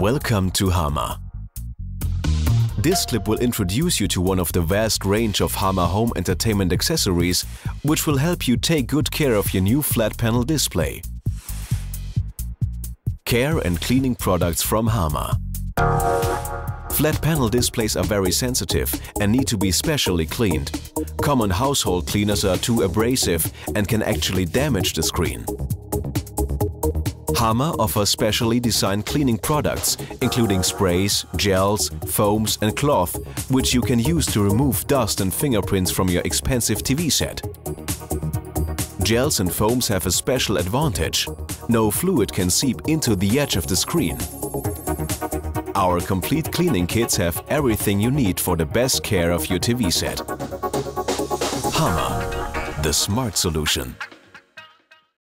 Welcome to Hama. This clip will introduce you to one of the vast range of Hama home entertainment accessories, which will help you take good care of your new flat panel display. Care and cleaning products from Hama. Flat panel displays are very sensitive and need to be specially cleaned. Common household cleaners are too abrasive and can actually damage the screen. Hama offers specially designed cleaning products, including sprays, gels, foams and cloth, which you can use to remove dust and fingerprints from your expensive TV set. Gels and foams have a special advantage. No fluid can seep into the edge of the screen. Our complete cleaning kits have everything you need for the best care of your TV set. Hama, the smart solution.